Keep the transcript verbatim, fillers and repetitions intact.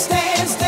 stand.